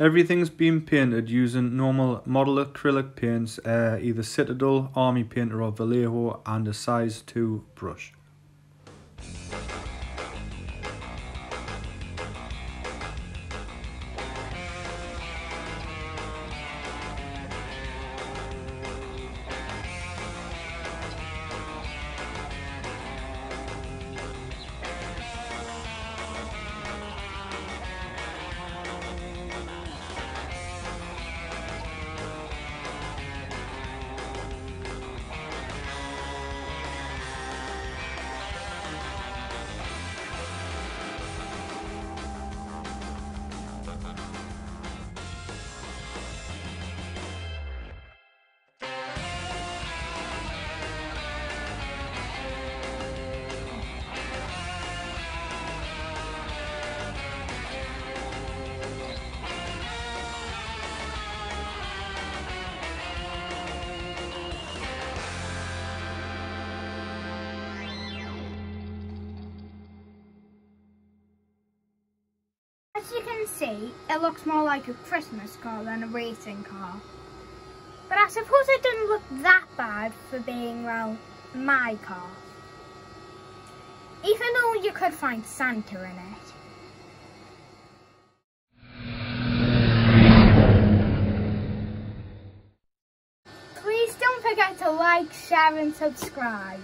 Everything's been painted using normal model acrylic paints, either Citadel, Army Painter or Vallejo, and a size 2 brush. As you can see, it looks more like a Christmas car than a racing car. But I suppose it doesn't look that bad for being, well, my car. Even though you could find Santa in it. Please don't forget to like, share and subscribe.